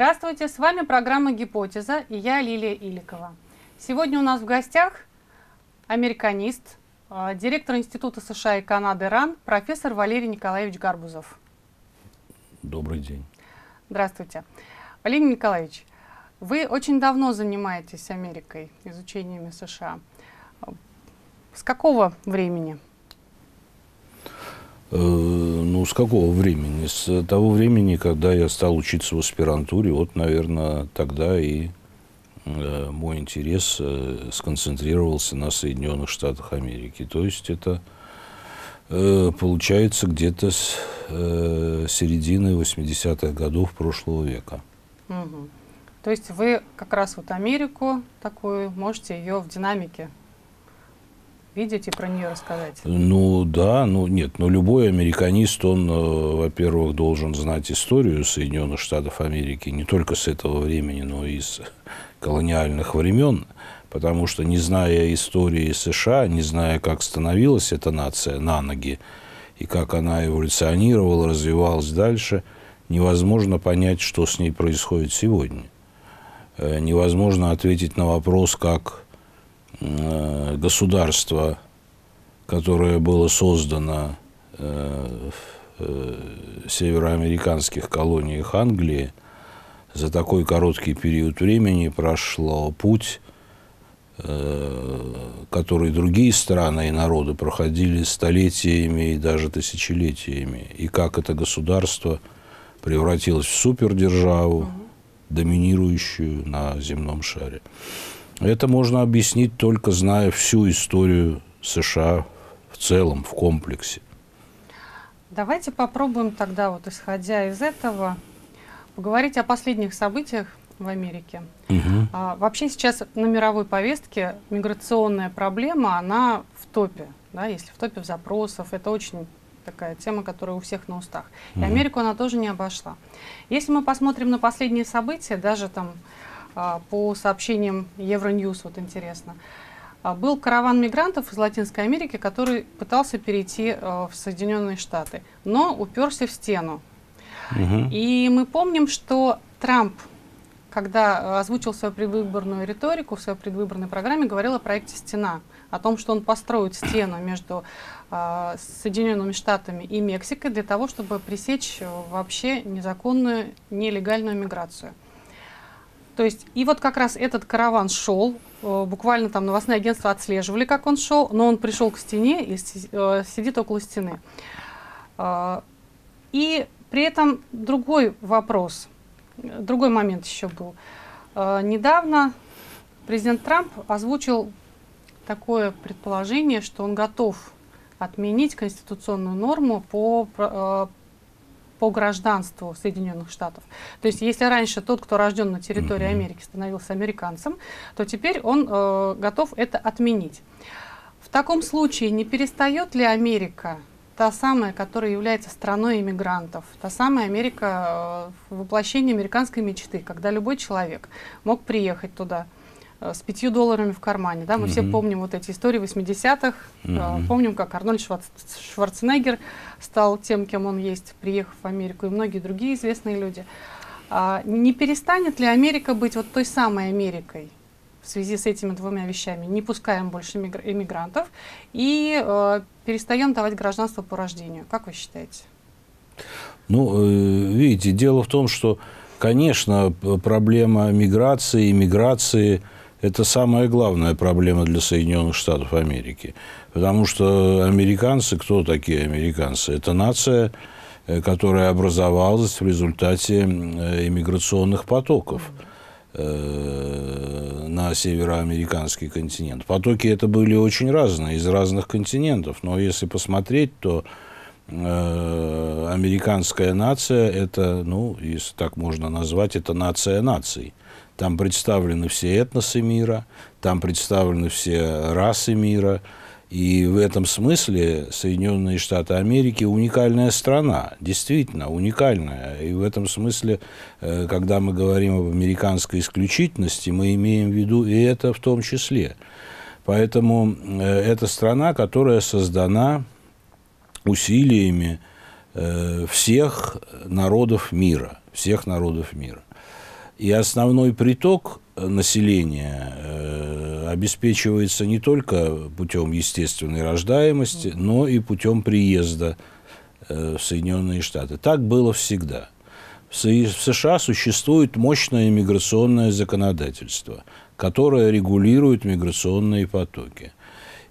Здравствуйте, с вами программа «Гипотеза» и я, Лилия Иликова. Сегодня у нас в гостях американист, директор Института США и Канады РАН, профессор Валерий Николаевич Гарбузов. Добрый день. Здравствуйте. Валерий Николаевич, вы очень давно занимаетесь Америкой, изучениями США. С какого времени? Ну, с какого времени? С того времени, когда я стал учиться в аспирантуре, вот, наверное, тогда и мой интерес сконцентрировался на Соединенных Штатах Америки. То есть это получается где-то с середины 80-х годов прошлого века. Угу. То есть вы как раз вот Америку такую, можете ее в динамике видеть и про нее рассказать? Ну да, ну нет, но любой американист, он, во-первых, должен знать историю Соединенных Штатов Америки не только с этого времени, но и с колониальных времен, потому что, не зная истории США, не зная, как становилась эта нация на ноги и как она эволюционировала, развивалась дальше, невозможно понять, что с ней происходит сегодня. Невозможно ответить на вопрос, как государство, которое было создано в североамериканских колониях Англии, за такой короткий период времени прошло путь, который другие страны и народы проходили столетиями и даже тысячелетиями. И как это государство превратилось в супердержаву, доминирующую на земном шаре. Это можно объяснить, только зная всю историю США в целом, в комплексе. Давайте попробуем тогда, вот исходя из этого, поговорить о последних событиях в Америке. Угу. Вообще сейчас на мировой повестке миграционная проблема, она в топе, да, если в топе запросов. Это очень такая тема, которая у всех на устах. Угу. И Америку она тоже не обошла. Если мы посмотрим на последние события, даже там по сообщениям Евроньюз, вот интересно, был караван мигрантов из Латинской Америки, который пытался перейти в Соединенные Штаты, но уперся в стену. Угу. И мы помним, что Трамп, когда озвучил свою предвыборную риторику, в своей предвыборной программе говорил о проекте «Стена», о том, что он построит стену между Соединенными Штатами и Мексикой для того, чтобы пресечь вообще незаконную, нелегальную миграцию. То есть, и вот как раз этот караван шел, буквально там новостные агентства отслеживали, как он шел, но он пришел к стене и сидит около стены. И при этом другой вопрос, другой момент еще был. Недавно президент Трамп озвучил такое предположение, что он готов отменить конституционную норму по гражданству Соединенных Штатов. То есть, если раньше тот, кто рожден на территории Америки, становился американцем, то теперь он готов это отменить. В таком случае не перестает ли Америка, та самая, которая является страной иммигрантов, та самая Америка воплощение американской мечты, когда любой человек мог приехать туда с $5 в кармане. Да? Мы все помним вот эти истории 80-х, помним, как Арнольд Шварценеггер стал тем, кем он есть, приехав в Америку, и многие другие известные люди. Не перестанет ли Америка быть вот той самой Америкой в связи с этими двумя вещами? Не пускаем больше иммигрантов и перестаем давать гражданство по рождению. Как вы считаете? Ну, видите, дело в том, что, конечно, проблема миграции, иммиграции – это самая главная проблема для Соединенных Штатов Америки. Потому что американцы, кто такие американцы? Это нация, которая образовалась в результате иммиграционных потоков на североамериканский континент. Потоки это были очень разные, из разных континентов. Но если посмотреть, то американская нация – это, ну, если так можно назвать, это нация наций. Там представлены все этносы мира, там представлены все расы мира. И в этом смысле Соединенные Штаты Америки уникальная страна, действительно уникальная. И в этом смысле, когда мы говорим об американской исключительности, мы имеем в виду и это в том числе. Поэтому это страна, которая создана усилиями всех народов мира. И основной приток населения обеспечивается не только путем естественной рождаемости, но и путем приезда в Соединенные Штаты. Так было всегда. В США существует мощное миграционное законодательство, которое регулирует миграционные потоки.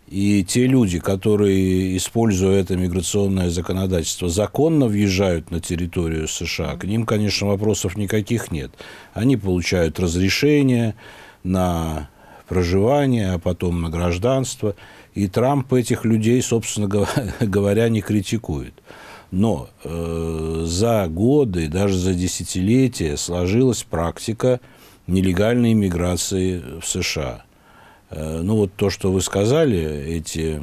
И те люди, которые, используя это миграционное законодательство, законно въезжают на территорию США, к ним, конечно, вопросов никаких нет. Они получают разрешение на проживание, а потом на гражданство. И Трамп этих людей, собственно говоря, не критикует. Но за годы, даже за десятилетия сложилась практика нелегальной миграции в США. Ну, вот то, что вы сказали, эти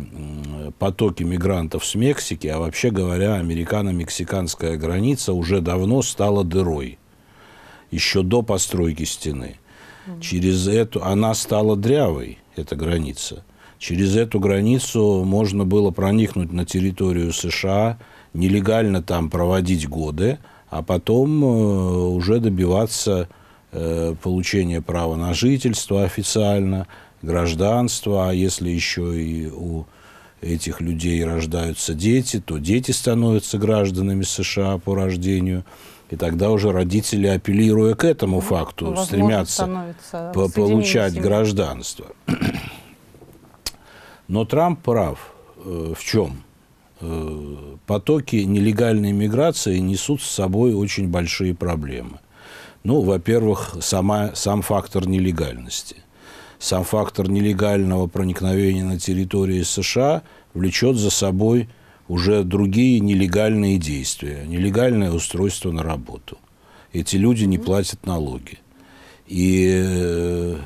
потоки мигрантов с Мексики, а вообще говоря, американо-мексиканская граница уже давно стала дырой, еще до постройки стены. Через эту она стала дрявой, эта граница. Через эту границу можно было проникнуть на территорию США, нелегально там проводить годы, а потом уже добиваться получения права на жительство официально, гражданство, а если еще и у этих людей рождаются дети, то дети становятся гражданами США по рождению, и тогда уже родители, апеллируя к этому факту, стремятся получать гражданство. Но Трамп прав. В чем? Потоки нелегальной миграции несут с собой очень большие проблемы. Ну, во-первых, сам фактор нелегальности. Сам фактор нелегального проникновения на территории США влечет за собой уже другие нелегальные действия. Нелегальное устройство на работу. Эти люди не платят налоги. И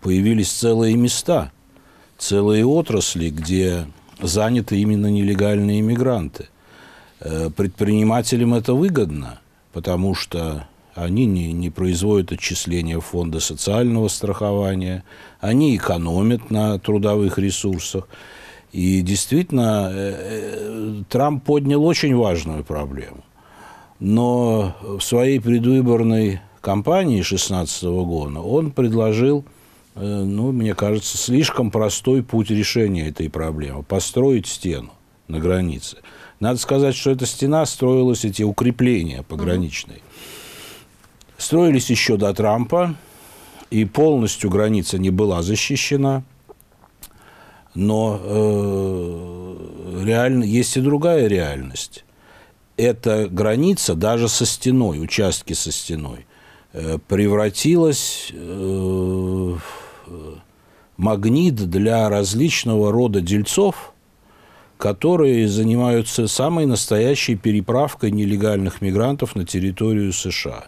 появились целые места, целые отрасли, где заняты именно нелегальные иммигранты. Предпринимателям это выгодно, потому что они не производят отчисления в фонды социального страхования, они экономят на трудовых ресурсах. И действительно, Трамп поднял очень важную проблему. Но в своей предвыборной кампании 2016 года он предложил, ну, мне кажется, слишком простой путь решения этой проблемы – построить стену на границе. Надо сказать, что эта стена строилась, эти укрепления пограничные. Строились еще до Трампа, и полностью граница не была защищена. Но реально, есть и другая реальность. Эта граница, даже со стеной, участки со стеной, превратилась в магнит для различного рода дельцов, которые занимаются самой настоящей переправкой нелегальных мигрантов на территорию США.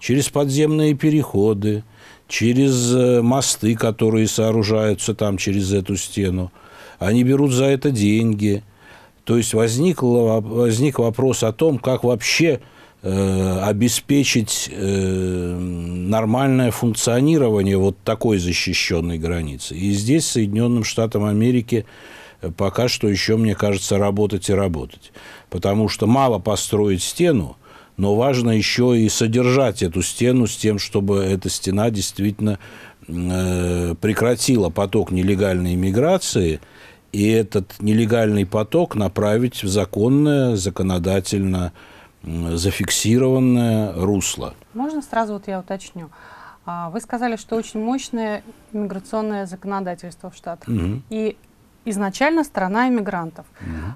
Через подземные переходы, через мосты, которые сооружаются там через эту стену. Они берут за это деньги. То есть возник вопрос о том, как вообще обеспечить нормальное функционирование вот такой защищенной границы. И здесь Соединенным Штатам Америки пока что еще, мне кажется, работать и работать. Потому что мало построить стену, но важно еще и содержать эту стену с тем, чтобы эта стена действительно прекратила поток нелегальной миграции, и этот нелегальный поток направить в законное, законодательно зафиксированное русло. Можно сразу я уточню? Вы сказали, что очень мощное миграционное законодательство в Штатах. Угу. И изначально страна иммигрантов.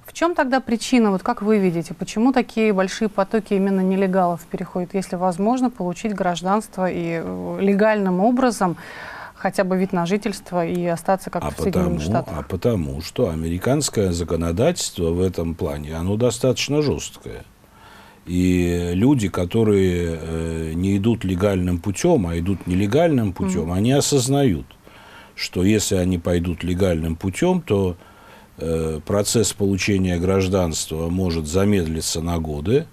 В чем тогда причина, вот как вы видите, почему такие большие потоки именно нелегалов переходят, если возможно получить гражданство и легальным образом хотя бы вид на жительство и остаться как в Соединенных Штатах? А потому что американское законодательство в этом плане, оно достаточно жесткое. И люди, которые не идут легальным путем, а идут нелегальным путем, они осознают, что если они пойдут легальным путем, то процесс получения гражданства может замедлиться на годы,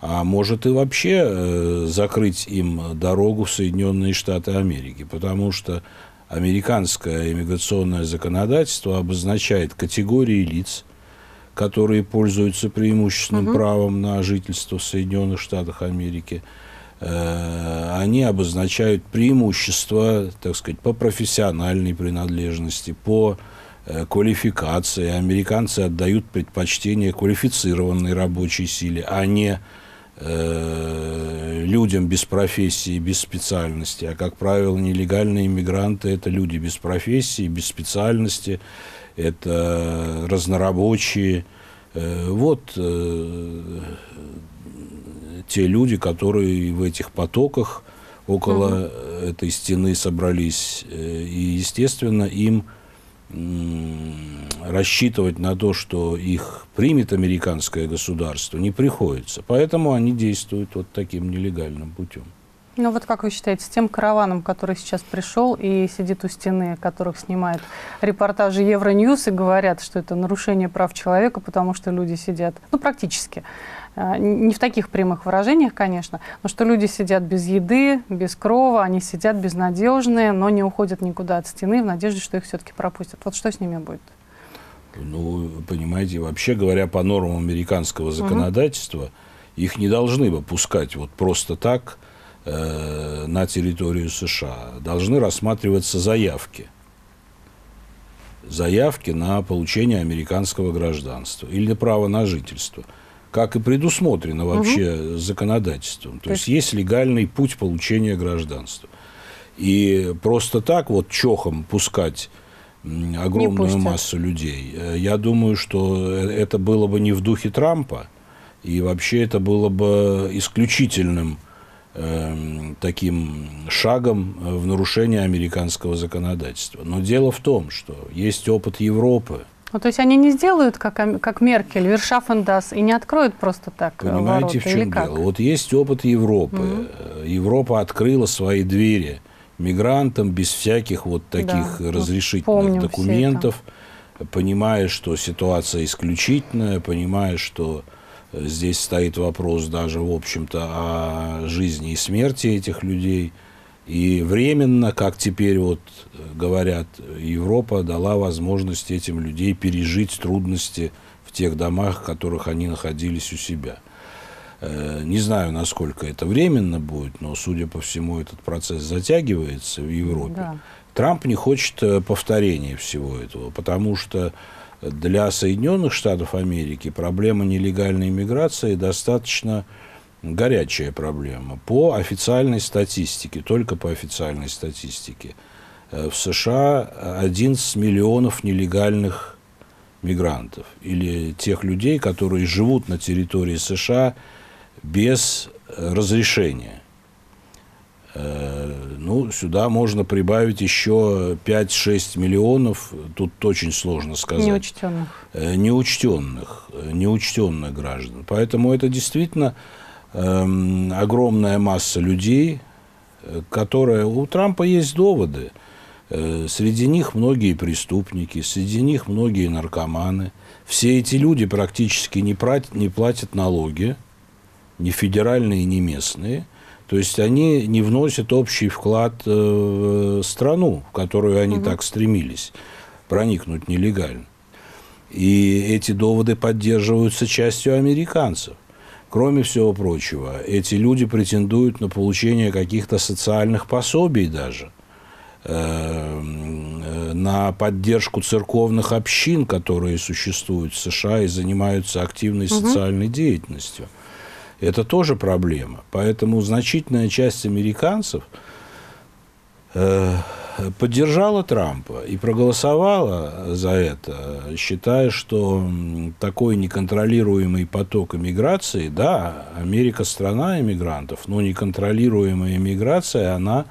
а может и вообще закрыть им дорогу в Соединенные Штаты Америки. Потому что американское иммиграционное законодательство обозначает категории лиц, которые пользуются преимущественным правом на жительство в Соединенных Штатах Америки, они обозначают преимущества, так сказать, по профессиональной принадлежности, по квалификации. Американцы отдают предпочтение квалифицированной рабочей силе, а не людям без профессии, без специальности. А, как правило, нелегальные иммигранты – это люди без профессии, без специальности, это разнорабочие. Вот те люди, которые в этих потоках около этой стены собрались. И, естественно, им рассчитывать на то, что их примет американское государство, не приходится. Поэтому они действуют вот таким нелегальным путем. Ну вот как вы считаете, с тем караваном, который сейчас пришел и сидит у стены, которых снимают репортажи Евроньюз и говорят, что это нарушение прав человека, потому что люди сидят, ну практически, не в таких прямых выражениях, конечно, но что люди сидят без еды, без крова, они сидят безнадежные, но не уходят никуда от стены в надежде, что их все-таки пропустят. Вот что с ними будет? Ну, понимаете, вообще говоря, по нормам американского законодательства, их не должны бы пускать вот просто так на территорию США. Должны рассматриваться заявки. Заявки на получение американского гражданства или на право на жительство. Как и предусмотрено вообще законодательством. То есть есть легальный путь получения гражданства. И просто так вот чохом пускать огромную массу людей, я думаю, что это было бы не в духе Трампа, и вообще это было бы исключительным таким шагом в нарушение американского законодательства. Но дело в том, что есть опыт Европы. Ну, то есть они не сделают, как Меркель, вершафен дас, и не откроют просто так. Понимаете, ворота, в чем дело? Вот есть опыт Европы. Европа открыла свои двери мигрантам без всяких вот таких разрешительных документов, понимая, что ситуация исключительная, понимая, что здесь стоит вопрос даже, в общем-то, о жизни и смерти этих людей. И временно, как теперь вот говорят, Европа дала возможность этим людей пережить трудности в тех домах, в которых они находились у себя. Не знаю, насколько это временно будет, но, судя по всему, этот процесс затягивается в Европе. Да. Трамп не хочет повторения всего этого, потому что для Соединенных Штатов Америки проблема нелегальной миграции достаточно горячая проблема. По официальной статистике, только по официальной статистике, в США 11 миллионов нелегальных мигрантов или тех людей, которые живут на территории США без разрешения. Ну, сюда можно прибавить еще 5-6 миллионов, тут очень сложно сказать. Неучтенных граждан. Поэтому это действительно огромная масса людей, которая... У Трампа есть доводы. Среди них многие преступники, среди них многие наркоманы. Все эти люди практически не платят налоги, ни федеральные, ни местные. То есть они не вносят общий вклад в страну, в которую они так стремились проникнуть нелегально. И эти доводы поддерживаются частью американцев. Кроме всего прочего, эти люди претендуют на получение каких-то социальных пособий даже, на поддержку церковных общин, которые существуют в США и занимаются активной социальной деятельностью. Это тоже проблема. Поэтому значительная часть американцев поддержала Трампа и проголосовала за это, считая, что такой неконтролируемый поток иммиграции, да, Америка страна иммигрантов, но неконтролируемая иммиграция, она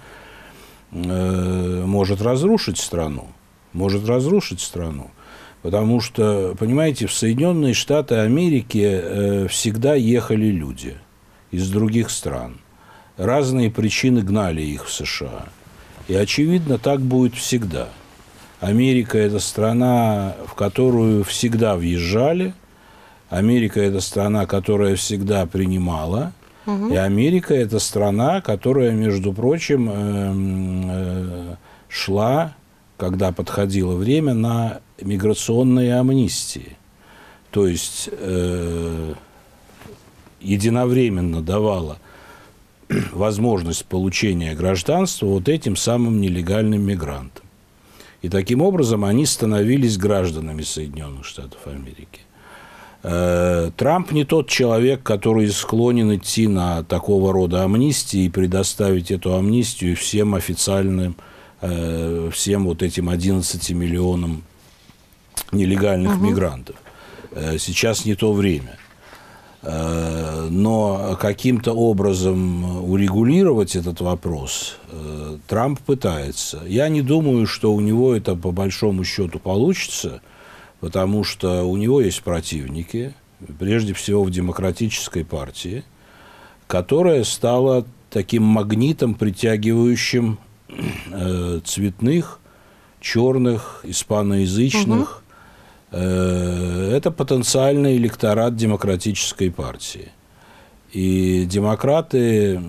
может разрушить страну. Может разрушить страну. Потому что, понимаете, в Соединенные Штаты Америки всегда ехали люди из других стран. Разные причины гнали их в США. И, очевидно, так будет всегда. Америка – это страна, в которую всегда въезжали. Америка – это страна, которая всегда принимала. И Америка – это страна, которая, между прочим, шла, когда подходило время, на миграционные амнистии. То есть единовременно давала возможность получения гражданства вот этим самым нелегальным мигрантам. И таким образом они становились гражданами Соединенных Штатов Америки. Трамп не тот человек, который склонен идти на такого рода амнистии и предоставить эту амнистию всем официальным, всем вот этим 11 миллионам нелегальных мигрантов. Сейчас не то время. Но каким-то образом урегулировать этот вопрос Трамп пытается. Я не думаю, что у него это по большому счету получится. Потому что у него есть противники, прежде всего в демократической партии, которая стала таким магнитом, притягивающим цветных, черных, испаноязычных. Это потенциальный электорат демократической партии. И демократы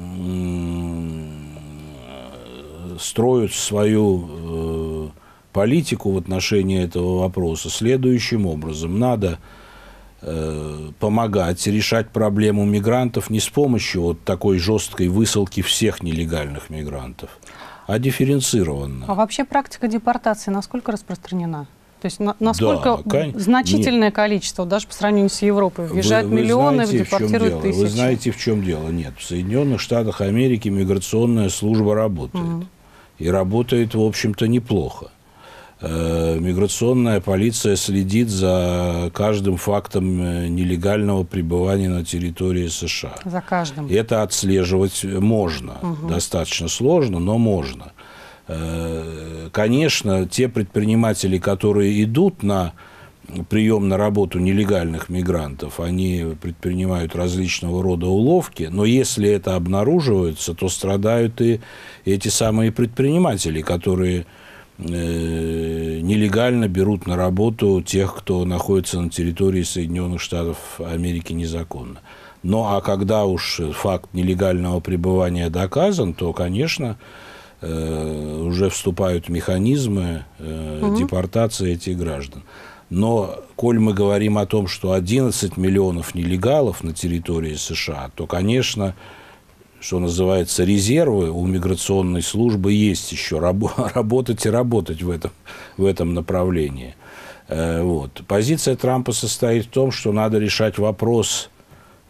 строят свою... политику в отношении этого вопроса следующим образом. Надо помогать решать проблему мигрантов не с помощью вот такой жесткой высылки всех нелегальных мигрантов, а дифференцированно. А вообще практика депортации насколько распространена? То есть насколько значительное количество, даже по сравнению с Европой, въезжают миллионы, депортируют тысячи? Вы знаете, в чем дело? Нет, в Соединенных Штатах Америки миграционная служба работает. И работает, в общем-то, неплохо. Миграционная полиция следит за каждым фактом нелегального пребывания на территории США. За каждым. Это отслеживать можно. Достаточно сложно, но можно. Конечно, те предприниматели, которые идут на прием на работу нелегальных мигрантов, они предпринимают различного рода уловки, но если это обнаруживается, то страдают и эти самые предприниматели, которые... нелегально берут на работу тех, кто находится на территории Соединенных Штатов Америки незаконно. Ну, а когда уж факт нелегального пребывания доказан, то, конечно, уже вступают механизмы депортации этих граждан. Но, коль мы говорим о том, что 11 миллионов нелегалов на территории США, то, конечно... что называется, резервы у миграционной службы есть еще. Работать и работать в этом направлении. Вот. Позиция Трампа состоит в том, что надо решать вопрос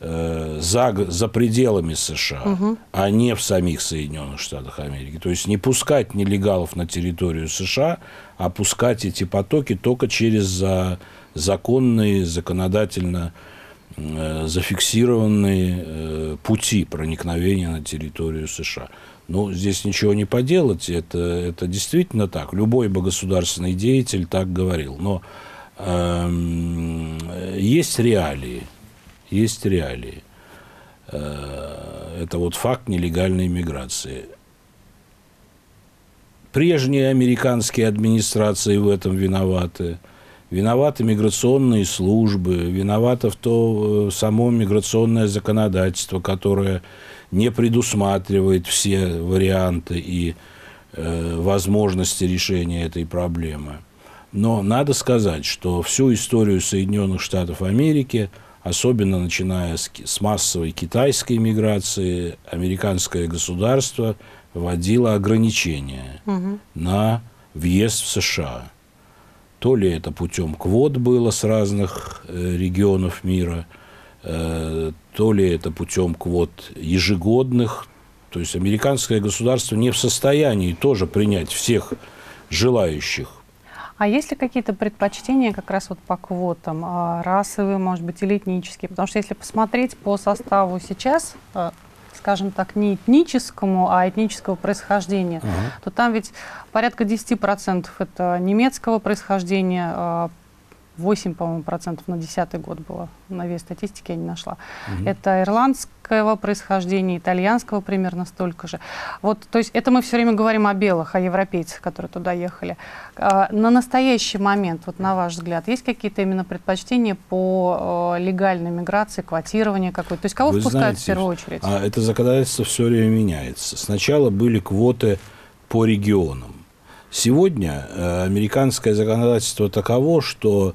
за пределами США, а не в самих Соединенных Штатах Америки. То есть не пускать нелегалов на территорию США, а пускать эти потоки только через законные, законодательно зафиксированные пути проникновения на территорию США. Но здесь ничего не поделать, это действительно так. Любой бы государственный деятель так говорил. Но есть реалии, есть реалии. Это вот факт нелегальной миграции. Прежние американские администрации в этом виноваты. Виноваты миграционные службы, виновато в то само миграционное законодательство, которое не предусматривает все варианты и возможности решения этой проблемы. Но надо сказать, что всю историю Соединенных Штатов Америки, особенно начиная с массовой китайской миграции, американское государство вводило ограничения на въезд в США. То ли это путем квот было с разных регионов мира, то ли это путем квот ежегодных. То есть американское государство не в состоянии тоже принять всех желающих. А есть ли какие-то предпочтения как раз вот по квотам, расовые, может быть, или этнические? Потому что если посмотреть по составу сейчас, скажем так, не этническому, а этнического происхождения, то там ведь порядка 10% это немецкого происхождения, 8, по-моему, процентов на 2010 год было, на вес статистики я не нашла. Это ирландского происхождения, итальянского примерно столько же. Вот, то есть это мы все время говорим о белых, о европейцах, которые туда ехали. На настоящий момент, вот на ваш взгляд, есть какие-то именно предпочтения по легальной миграции, квотированию какой-то? То есть кого впускают в первую очередь? Это законодательство все время меняется. Сначала были квоты по регионам. Сегодня американское законодательство таково, что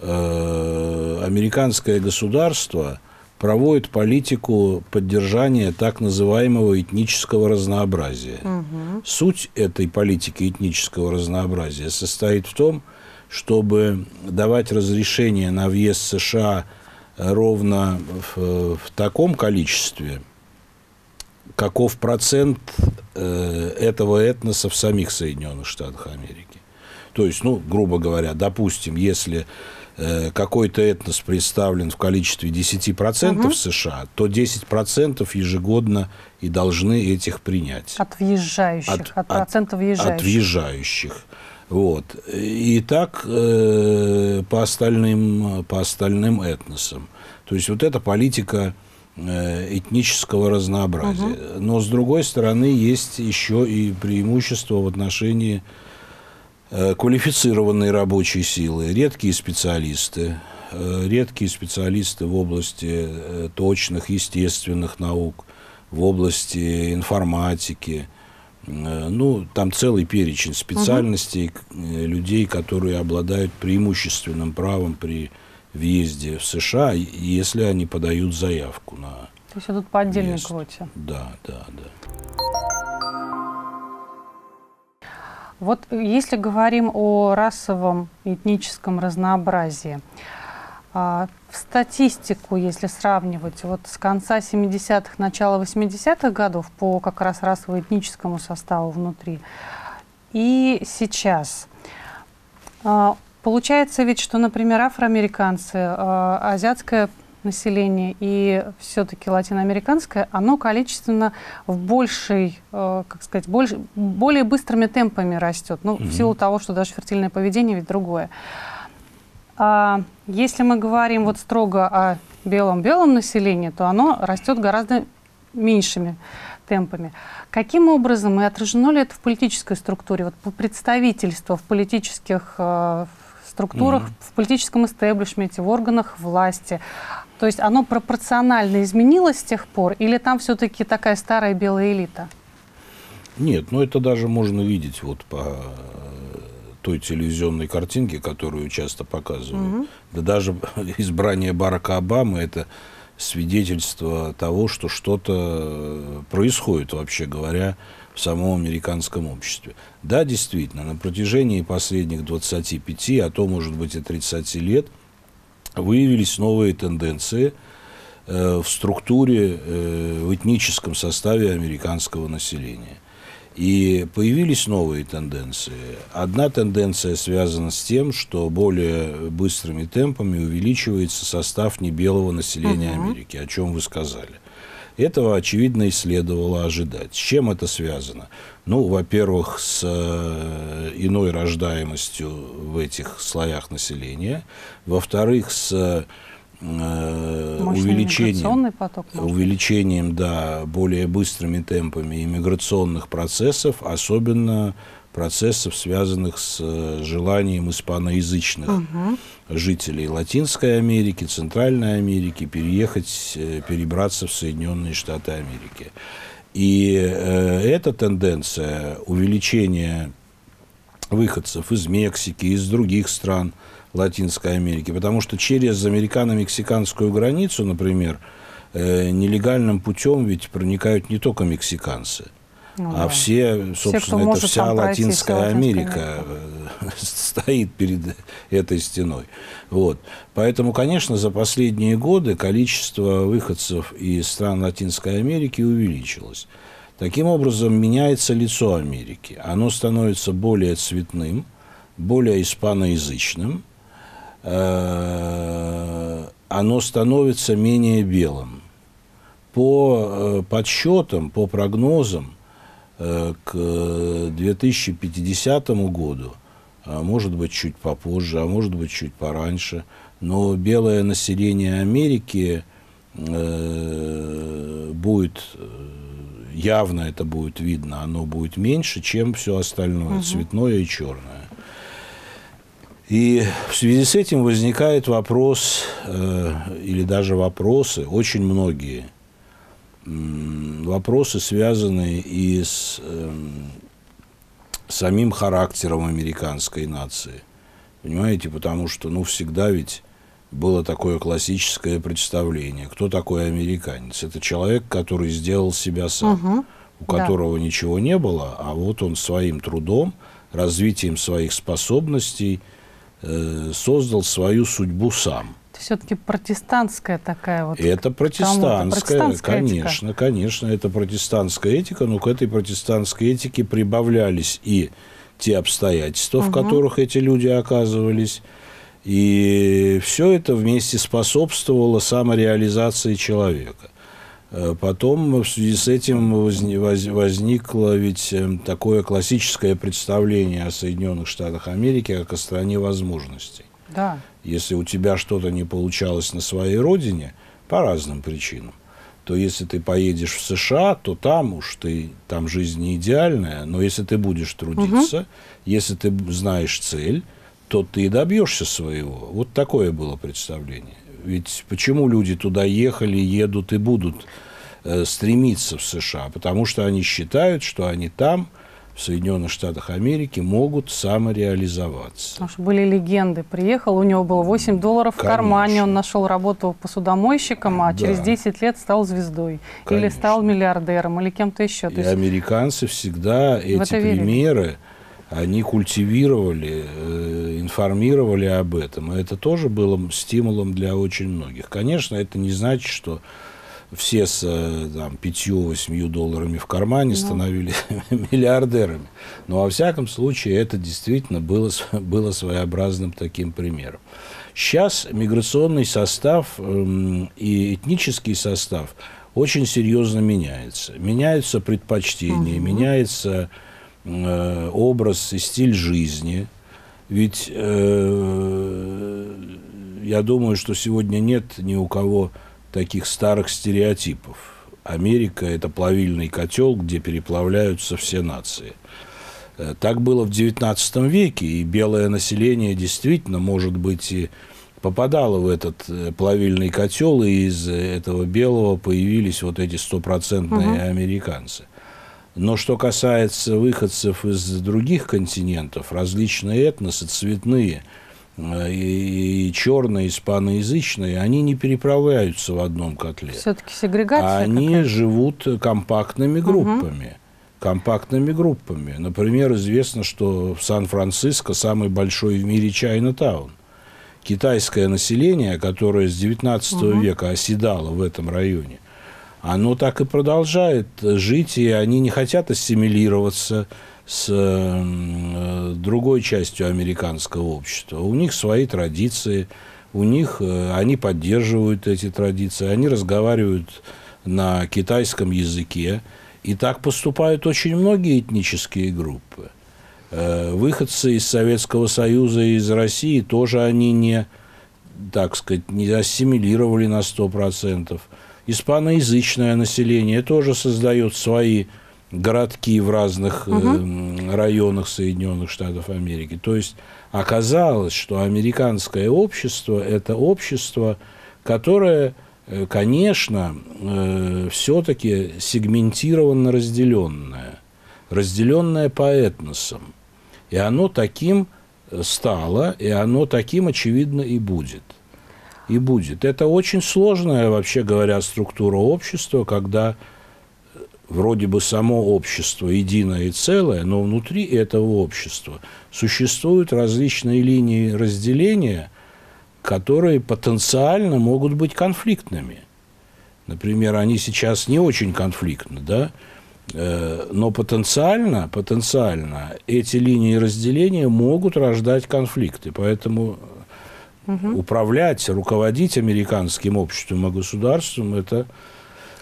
американское государство проводит политику поддержания так называемого этнического разнообразия. Угу. Суть этой политики этнического разнообразия состоит в том, чтобы давать разрешение на въезд США ровно в таком количестве, каков процент этого этноса в самих Соединенных Штатах Америки. То есть, ну, грубо говоря, допустим, если какой-то этнос представлен в количестве 10% угу. США, то 10% ежегодно и должны этих принять. От въезжающих, от процентов въезжающих. От въезжающих. Вот. И так по остальным этносам. То есть вот эта политика этнического разнообразия. Угу. Но, с другой стороны, есть еще и преимущество в отношении квалифицированной рабочей силы, редкие специалисты в области точных, естественных наук, в области информатики. Ну, там целый перечень специальностей, угу. людей, которые обладают преимущественным правом при въезде в США, если они подают заявку на... То есть идут по отдельной въезд. Квоте. Да, да, да. Вот если говорим о расовом этническом разнообразии, в статистику, если сравнивать, вот с конца 70-х, начала 80-х годов по как раз расово-этническому составу внутри, и сейчас, получается ведь, что, например, афроамериканцы, азиатское население и все-таки латиноамериканское, оно количественно в большей, как сказать, более быстрыми темпами растет, ну, в силу того, что даже фертильное поведение ведь другое. А если мы говорим вот строго о белом-белом населении, то оно растет гораздо меньшими темпами. Каким образом и отражено ли это в политической структуре, вот представительство в политических структурах, в политическом истеблишменте, в органах власти? То есть оно пропорционально изменилось с тех пор или там все-таки такая старая белая элита? Нет, ну это даже можно видеть вот по... той телевизионной картинки, которую часто показывают. Mm-hmm. Да даже избрание Барака Обамы – это свидетельство того, что что-то происходит, вообще говоря, в самом американском обществе. Да, действительно, на протяжении последних 25, а то, может быть, и 30 лет выявились новые тенденции в структуре, в этническом составе американского населения. И появились новые тенденции. Одна тенденция связана с тем, что более быстрыми темпами увеличивается состав небелого населения Америки, о чем вы сказали. Этого, очевидно, и следовало ожидать. С чем это связано? Ну, во-первых, с иной рождаемостью в этих слоях населения. Во-вторых, с... увеличением, да, более быстрыми темпами иммиграционных процессов, особенно процессов, связанных с желанием испаноязычных жителей Латинской Америки, Центральной Америки перебраться в Соединенные Штаты Америки. И эта тенденция увеличения выходцев из Мексики, из других стран Латинской Америки, потому что через американо-мексиканскую границу, например, нелегальным путем ведь проникают не только мексиканцы, а все, собственно, это вся Латинская Америка стоит перед этой стеной. Вот. Поэтому, конечно, за последние годы количество выходцев из стран Латинской Америки увеличилось. Таким образом, меняется лицо Америки. Оно становится более цветным, более испаноязычным. Оно становится менее белым. По подсчетам, по прогнозам, к 2050 году, может быть, чуть попозже, а может быть, чуть пораньше, но белое население Америки будет, явно это будет видно, оно будет меньше, чем все остальное, цветное и черное. И в связи с этим возникает вопрос, или даже вопросы, очень многие вопросы, связанные и с самим характером американской нации. Понимаете, потому что, ну, всегда ведь было такое классическое представление. Кто такой американец? Это человек, который сделал себя сам, у которого ничего не было, а вот он своим трудом, развитием своих способностей создал свою судьбу сам. Все-таки протестантская такая вот. Это протестантская, конечно, этика. Конечно, это протестантская этика, но к этой протестантской этике прибавлялись и те обстоятельства, в которых эти люди оказывались, и все это вместе способствовало самореализации человека. Потом в связи с этим возникло ведь такое классическое представление о Соединенных Штатах Америки как о стране возможностей. Да. Если у тебя что-то не получалось на своей родине, по разным причинам, то если ты поедешь в США, то там уж ты, там жизнь не идеальная, но если ты будешь трудиться, если ты знаешь цель, то ты и добьешься своего. Вот такое было представление. Ведь почему люди туда ехали, едут и будут стремиться в США? Потому что они считают, что они там, в Соединенных Штатах Америки, могут самореализоваться. Потому что были легенды. Приехал, у него было $8 в кармане, он нашел работу посудомойщиком, а через 10 лет стал звездой. Или стал миллиардером, или кем-то еще. То есть американцы всегда эти примеры, они культивировали, информировали об этом. И это тоже было стимулом для очень многих. Конечно, это не значит, что все с 5-8 долларами в кармане становились миллиардерами. Но, во всяком случае, это действительно было своеобразным таким примером. Сейчас миграционный состав и этнический состав очень серьезно меняется. Меняются предпочтения, меняется образ и стиль жизни. Ведь я думаю, что сегодня нет ни у кого таких старых стереотипов. Америка – это плавильный котел, где переплавляются все нации. Так было в XIX веке, и белое население действительно, может быть, и попадало в этот плавильный котел, и из этого белого появились вот эти стопроцентные американцы. Но что касается выходцев из других континентов, различные этносы, цветные и черные, испаноязычные, они не переправляются в одном котле. Все-таки сегрегация. Они живут компактными группами. Компактными группами. Например, известно, что в Сан-Франциско самый большой в мире Чайна-таун. Китайское население, которое с 19 века оседало в этом районе, оно так и продолжает жить, и они не хотят ассимилироваться с другой частью американского общества. У них свои традиции, у них они поддерживают эти традиции, они разговаривают на китайском языке, и так поступают очень многие этнические группы. Выходцы из Советского Союза и из России тоже они не, так сказать, не ассимилировали на 100%. Испаноязычное население тоже создает свои городки в разных районах Соединенных Штатов Америки. То есть оказалось, что американское общество – это общество, которое, конечно, все-таки сегментированно разделенное, разделенное по этносам. И оно таким стало, и оно таким, очевидно, и будет. И будет. Это очень сложная, вообще говоря, структура общества, когда вроде бы само общество единое и целое, но внутри этого общества существуют различные линии разделения, которые потенциально могут быть конфликтными. Например, они сейчас не очень конфликтны, да? Но потенциально эти линии разделения могут рождать конфликты. Поэтому управлять, руководить американским обществом и государством – это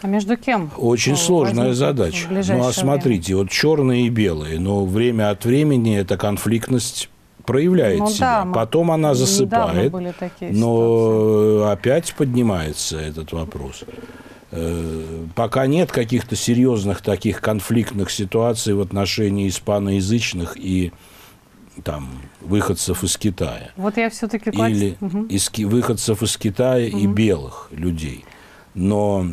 между кем? Очень сложная задача. Ну, а смотрите, вот черные и белые, но время от времени эта конфликтность проявляет себя. Да, потом она засыпает, но опять поднимается этот вопрос. Пока нет каких-то серьезных таких конфликтных ситуаций в отношении испаноязычных и там выходцев из Китая. Вот я все-таки или выходцев из Китая и белых людей. Но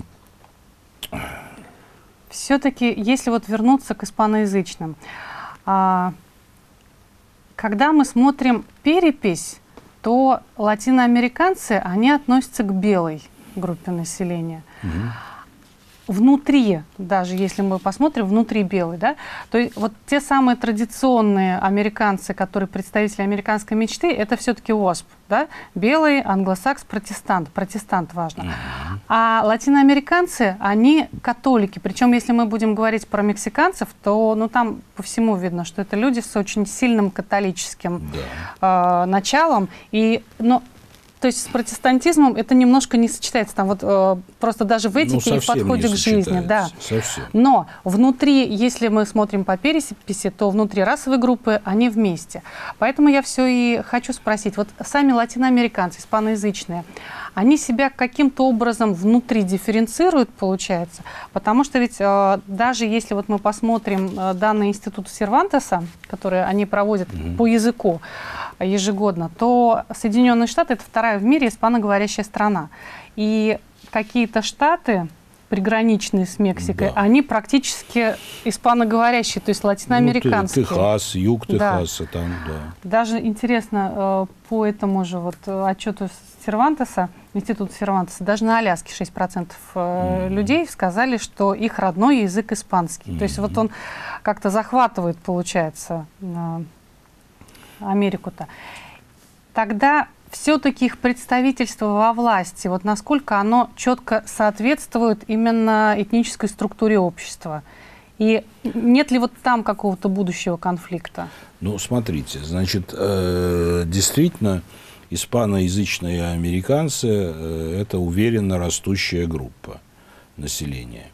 все-таки, если вот вернуться к испаноязычным, когда мы смотрим перепись то латиноамериканцы, они относятся к белой группе населения. Внутри, даже если мы посмотрим, внутри белой, да, то есть вот те самые традиционные американцы, которые представители американской мечты, это все-таки ОСП, да, белый, англосакс, протестант, протестант важно. А латиноамериканцы, они католики, причем если мы будем говорить про мексиканцев, то, ну, там по всему видно, что это люди с очень сильным католическим началом, то есть с протестантизмом это немножко не сочетается. Там вот просто даже в этике и в подходе к жизни. Да. Но внутри, если мы смотрим по переписи, то внутри расовой группы они вместе. Поэтому я все и хочу спросить. Вот сами латиноамериканцы, испаноязычные, они себя каким-то образом внутри дифференцируют, получается? Потому что ведь даже если вот мы посмотрим данные Института Сервантеса, которые они проводят по языку ежегодно, то Соединенные Штаты — это вторая в мире испаноговорящая страна. И какие-то штаты, приграничные с Мексикой, они практически испаноговорящие, то есть латиноамериканские. Ну, Техас, юг Техаса, там, Даже интересно, по этому же вот отчету Сервантеса, Института Сервантеса, даже на Аляске 6% людей сказали, что их родной язык испанский. То есть вот он как-то захватывает, получается, Америку-то. Тогда все-таки их представительство во власти, вот насколько оно четко соответствует именно этнической структуре общества? И нет ли вот там какого-то будущего конфликта? Ну, смотрите, значит, действительно, испаноязычные американцы – это уверенно растущая группа населения.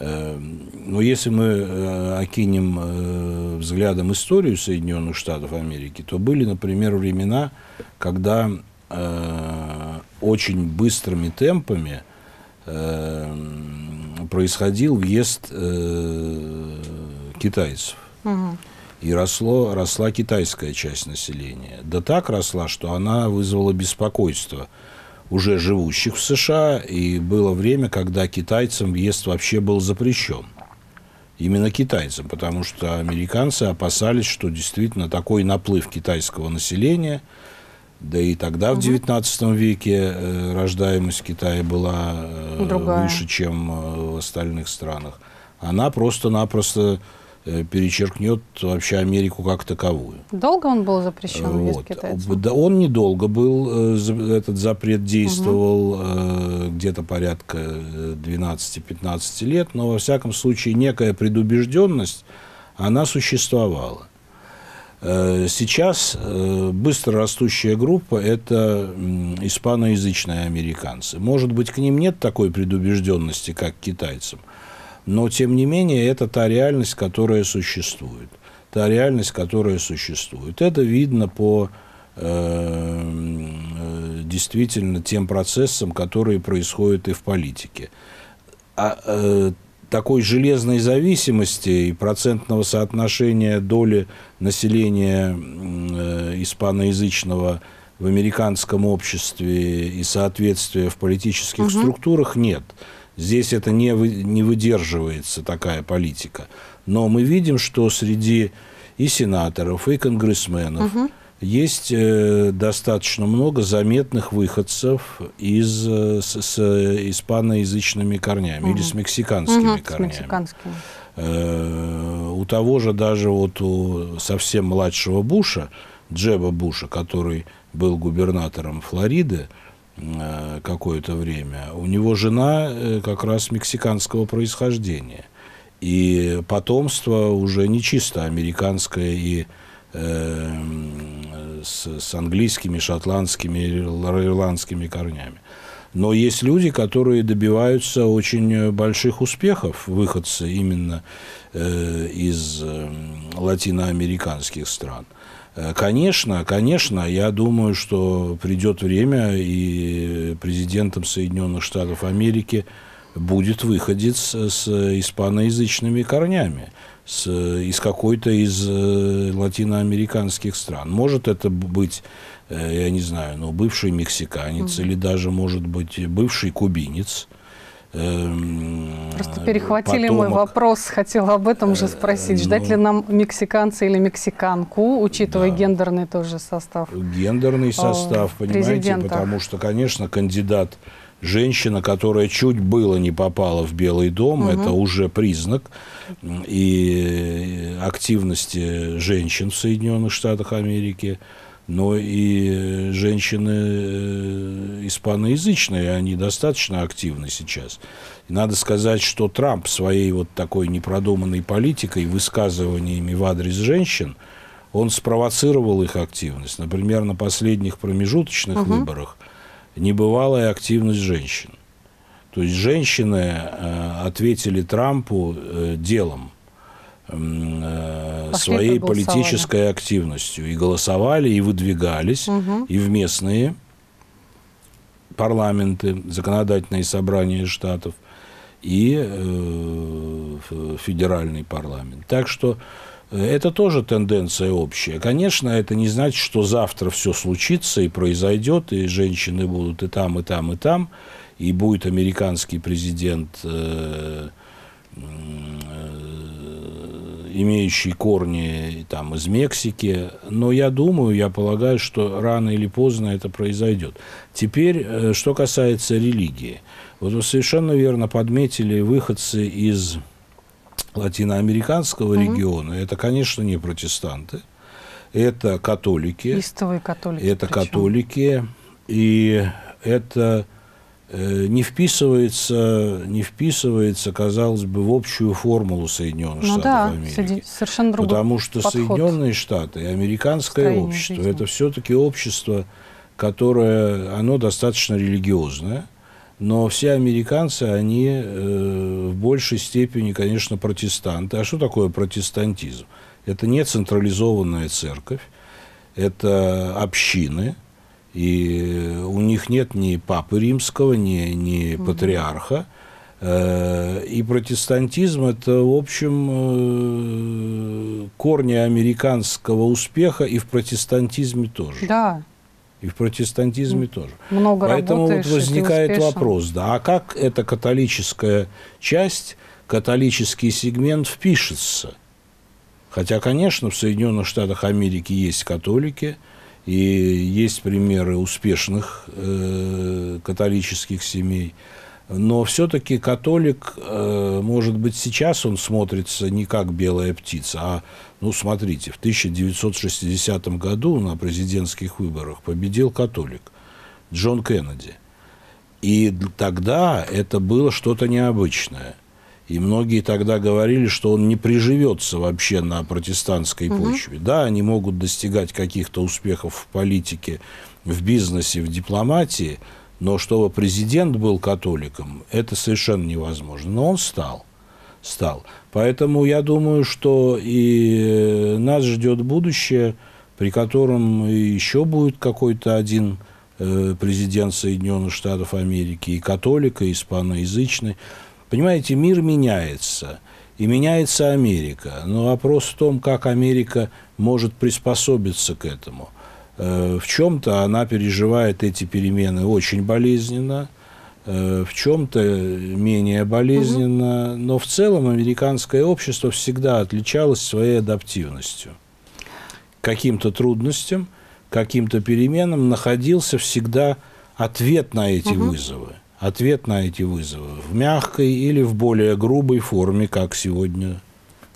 Но если мы окинем взглядом историю Соединенных Штатов Америки, то были, например, времена, когда очень быстрыми темпами происходил въезд китайцев. И росла китайская часть населения. Да так росла, что она вызвала беспокойство уже живущих в США, и было время, когда китайцам въезд вообще был запрещен. Именно китайцам, потому что американцы опасались, что действительно такой наплыв китайского населения, да и тогда в 19 веке рождаемость Китая была выше, чем в остальных странах, она просто-напросто перечеркнет вообще Америку как таковую. Долго он был запрещен въезд китайцам? Да, он недолго был. Этот запрет действовал где-то порядка 12-15 лет, но, во всяком случае, некая предубежденность, она существовала. Сейчас быстро растущая группа – это испаноязычные американцы. Может быть, к ним нет такой предубежденности, как к китайцам, но, тем не менее, это та реальность, которая существует. Та реальность, которая существует. Это видно по действительно тем процессам, которые происходят и в политике. Такой железной зависимости и процентного соотношения доли населения испаноязычного в американском обществе и соответствия в политических структурах нет. Здесь это не выдерживается, такая политика. Но мы видим, что среди и сенаторов, и конгрессменов есть достаточно много заметных выходцев с испаноязычными корнями или с мексиканскими корнями. У того же, даже вот у совсем младшего Буша, Джеба Буша, который был губернатором Флориды какое-то время, у него жена как раз мексиканского происхождения. И потомство уже не чисто американское и с английскими, шотландскими, ирландскими корнями. Но есть люди, которые добиваются очень больших успехов, выходцы именно из латиноамериканских стран. Конечно, я думаю, что придет время, и президентом Соединенных Штатов Америки будет выходец с испаноязычными корнями из какой-то из латиноамериканских стран. Может это быть, я не знаю, бывший мексиканец или даже, может быть, бывший кубинец. Просто перехватили потомок. Мой вопрос, хотела об этом же спросить. Ждать ли нам мексиканца или мексиканку, учитывая гендерный тоже состав? Гендерный состав, понимаете, потому что, конечно, кандидат женщина, которая чуть было не попала в Белый дом, это уже признак и активности женщин в Соединенных Штатах Америки. Но и женщины испаноязычные, они достаточно активны сейчас. И надо сказать, что Трамп своей вот такой непродуманной политикой, высказываниями в адрес женщин, он спровоцировал их активность. Например, на последних промежуточных выборах небывалая активность женщин. То есть женщины ответили Трампу делом. Своей политической активностью. И голосовали, и выдвигались, и в местные парламенты, законодательные собрания штатов, и в федеральный парламент. Так что это тоже тенденция общая. Конечно, это не значит, что завтра все случится и произойдет, и женщины будут и там, и там, и там, и будет американский президент... имеющий корни там, из Мексики. Но я думаю, я полагаю, что рано или поздно это произойдет. Теперь, что касается религии. Вот вы совершенно верно подметили выходцы из латиноамериканского региона. Это, конечно, не протестанты. Это католики. Истовые католики. Это причем. Католики. И это... не вписывается, казалось бы, в общую формулу Соединенных Штатов Америки. Совершенно другой потому что подход. Соединенные Штаты и американское общество, жизни. Это все-таки общество, которое, оно достаточно религиозное, но все американцы, они в большей степени, конечно, протестанты. А что такое протестантизм? Это не централизованная церковь, это общины. И у них нет ни папы римского, ни патриарха. И протестантизм – это, в общем, корни американского успеха и в протестантизме тоже. Да. И в протестантизме тоже. Много поэтому вот возникает вопрос, да, а как эта католическая часть, католический сегмент впишется? Хотя, конечно, в Соединенных Штатах Америки есть католики, и есть примеры успешных католических семей. Но все-таки католик, может быть, сейчас он смотрится не как белая птица, а, ну, смотрите, в 1960 году на президентских выборах победил католик Джон Кеннеди. И тогда это было что-то необычное. И многие тогда говорили, что он не приживется вообще на протестантской почве. Да, они могут достигать каких-то успехов в политике, в бизнесе, в дипломатии, но чтобы президент был католиком, это совершенно невозможно. Но он стал. Поэтому я думаю, что и нас ждет будущее, при котором еще будет какой-то один президент Соединенных Штатов Америки, и католик, и испаноязычный. Понимаете, мир меняется, и меняется Америка. Но вопрос в том, как Америка может приспособиться к этому. В чем-то она переживает эти перемены очень болезненно, в чем-то менее болезненно. Но в целом американское общество всегда отличалось своей адаптивностью. Каким-то трудностям, каким-то переменам находился всегда ответ на эти вызовы. Ответ на эти вызовы в мягкой или в более грубой форме, как сегодня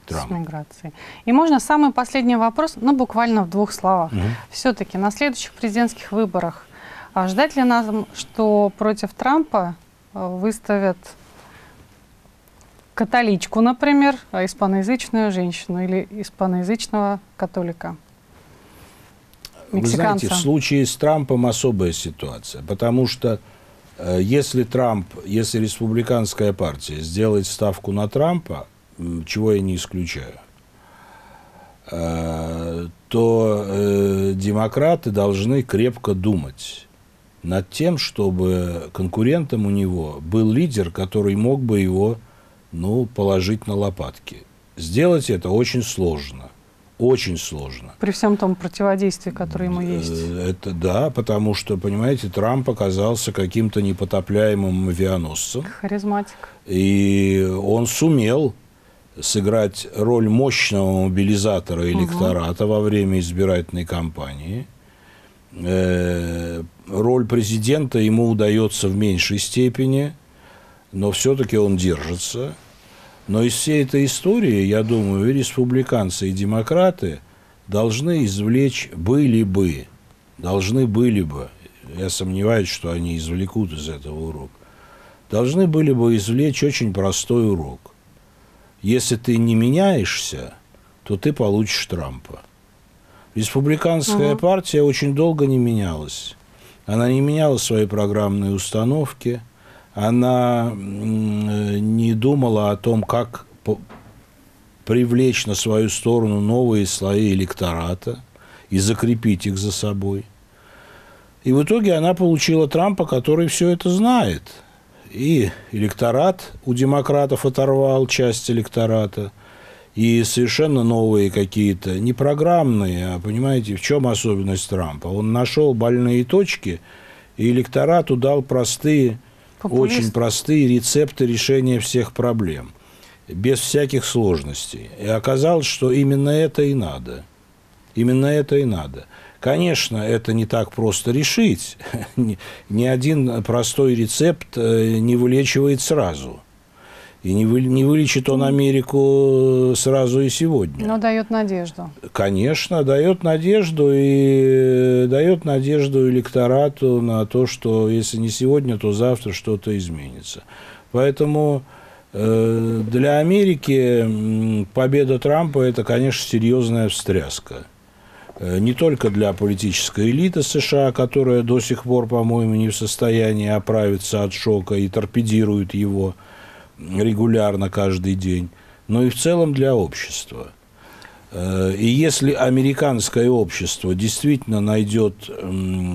Трамп. С миграцией. И можно самый последний вопрос, ну, буквально в двух словах. Все-таки на следующих президентских выборах ждать ли нас, что против Трампа выставят католичку, например, а испаноязычную женщину или испаноязычного католика? Мексиканца. Вы знаете, в случае с Трампом особая ситуация, потому что если республиканская партия сделает ставку на Трампа, чего я не исключаю, то демократы должны крепко думать над тем, чтобы конкурентом у него был лидер, который мог бы его, ну, положить на лопатки. Сделать это очень сложно. Очень сложно. При всем том противодействии, которое ему есть. Это да, потому что, понимаете, Трамп оказался каким-то непотопляемым авианосцем. Харизматик. И он сумел сыграть роль мощного мобилизатора электората во время избирательной кампании. Роль президента ему удается в меньшей степени, но все-таки он держится. Но из всей этой истории, я думаю, и республиканцы, и демократы должны извлечь должны были бы, я сомневаюсь, что они извлекут из этого урок, должны были бы извлечь очень простой урок. Если ты не меняешься, то ты получишь Трампа. Республиканская партия очень долго не менялась. Она не меняла свои программные установки. Она не думала о том, как привлечь на свою сторону новые слои электората и закрепить их за собой. И в итоге она получила Трампа, который все это знает. И электорат у демократов оторвал часть электората. И совершенно новые какие-то, не программные, а понимаете, в чем особенность Трампа? Он нашел больные точки, и электорату дал простые... Популист. Очень простые рецепты решения всех проблем, без всяких сложностей. И оказалось, что именно это и надо. Именно это и надо. Конечно, это не так просто решить. Ни один простой рецепт не вылечивает сразу. И не вылечит он Америку сразу и сегодня. Но дает надежду. Конечно, дает надежду. И дает надежду электорату на то, что если не сегодня, то завтра что-то изменится. Поэтому для Америки победа Трампа – это, конечно, серьезная встряска. Не только для политической элиты США, которая до сих пор, по-моему, не в состоянии оправиться от шока и торпедирует его регулярно каждый день, но и в целом для общества. И если американское общество действительно найдет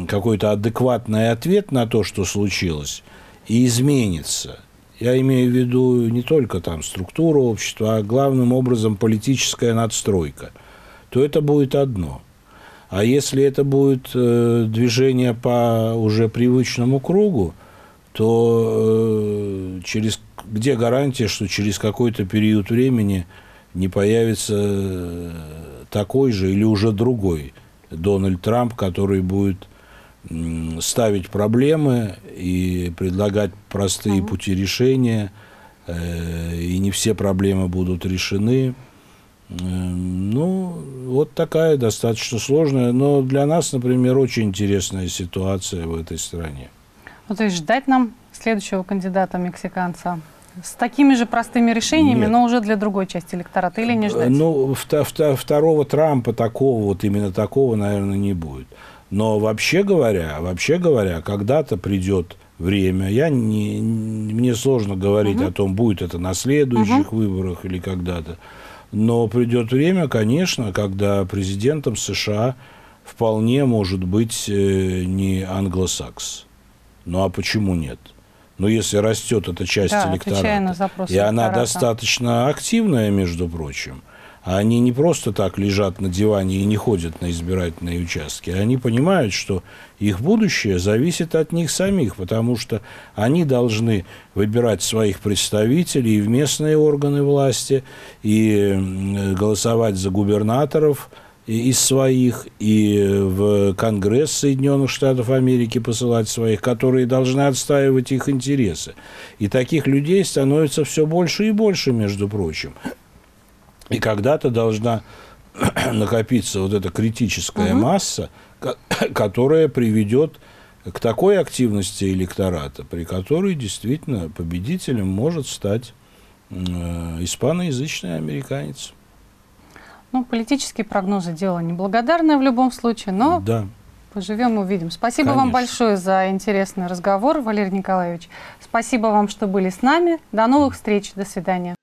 какой-то адекватный ответ на то, что случилось, и изменится, я имею в виду не только там структуру общества, а главным образом политическая надстройка, то это будет одно. А если это будет движение по уже привычному кругу, то где гарантия, что через какой-то период времени не появится такой же или уже другой Дональд Трамп, который будет ставить проблемы и предлагать простые пути решения, и не все проблемы будут решены. Ну, вот такая достаточно сложная, но для нас, например, очень интересная ситуация в этой стране. Ну, то есть ждать нам следующего кандидата-мексиканца с такими же простыми решениями, нет, но уже для другой части электората, или не ждать? Ну, второго Трампа такого, вот именно такого, наверное, не будет. Но вообще говоря, когда-то придет время, мне сложно говорить о том, будет это на следующих выборах или когда-то, но придет время, конечно, когда президентом США вполне может быть не англосакс. Ну, а почему нет? Но если растет эта часть электората, и она достаточно активная, между прочим, они не просто так лежат на диване и не ходят на избирательные участки, они понимают, что их будущее зависит от них самих, потому что они должны выбирать своих представителей в местные органы власти, и голосовать за губернаторов из своих, и в Конгресс Соединенных Штатов Америки посылать своих, которые должны отстаивать их интересы. И таких людей становится все больше и больше, между прочим. И когда-то должна накопиться вот эта критическая масса, которая приведет к такой активности электората, при которой действительно победителем может стать испаноязычный американец. Ну, политические прогнозы — дело неблагодарное в любом случае, но поживем, увидим. Спасибо вам большое за интересный разговор, Валерий Николаевич. Спасибо вам, что были с нами. До новых встреч. До свидания.